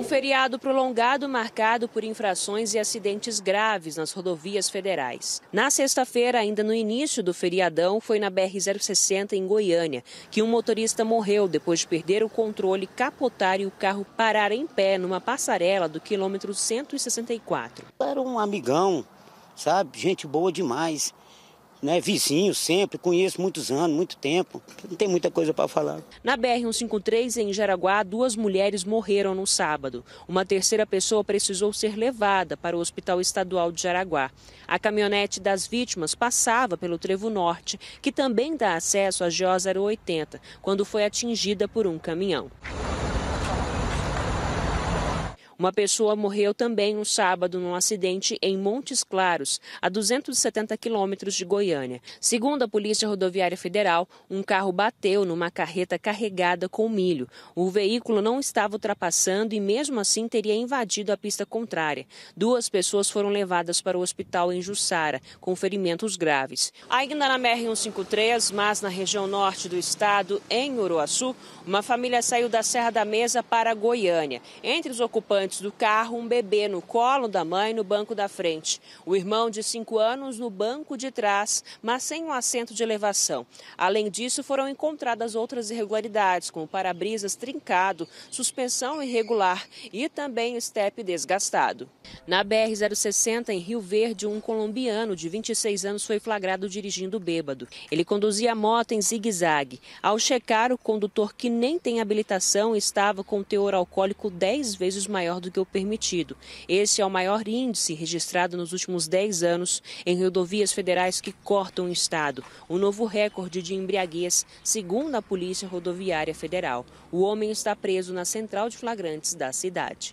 Um feriado prolongado marcado por infrações e acidentes graves nas rodovias federais. Na sexta-feira, ainda no início do feriadão, foi na BR-060 em Goiânia que um motorista morreu depois de perder o controle, capotar e o carro parar em pé numa passarela do quilômetro 164. Era um amigão, sabe? Gente boa demais. Né, vizinho sempre, conheço muitos anos, muito tempo, não tem muita coisa para falar. Na BR-153, em Jaraguá, duas mulheres morreram no sábado. Uma terceira pessoa precisou ser levada para o Hospital Estadual de Jaraguá. A caminhonete das vítimas passava pelo Trevo Norte, que também dá acesso à GO-080, quando foi atingida por um caminhão. Uma pessoa morreu também no sábado num acidente em Montes Claros, a 270 quilômetros de Goiânia. Segundo a Polícia Rodoviária Federal, um carro bateu numa carreta carregada com milho. O veículo não estava ultrapassando e mesmo assim teria invadido a pista contrária. Duas pessoas foram levadas para o hospital em Jussara, com ferimentos graves. Ainda na BR-153, mas na região norte do estado, em Uruaçu, uma família saiu da Serra da Mesa para Goiânia. Entre os ocupantes do carro, um bebê no colo da mãe no banco da frente. O irmão de 5 anos no banco de trás, mas sem um assento de elevação. Além disso, foram encontradas outras irregularidades, como para-brisas trincado, suspensão irregular e também o estepe desgastado. Na BR-060, em Rio Verde, um colombiano de 26 anos foi flagrado dirigindo bêbado. Ele conduzia a moto em zigue-zague. Ao checar, o condutor, que nem tem habilitação, estava com teor alcoólico 10 vezes maior do que o permitido. Esse é o maior índice registrado nos últimos 10 anos em rodovias federais que cortam o estado. Um novo recorde de embriaguez, segundo a Polícia Rodoviária Federal. O homem está preso na Central de Flagrantes da cidade.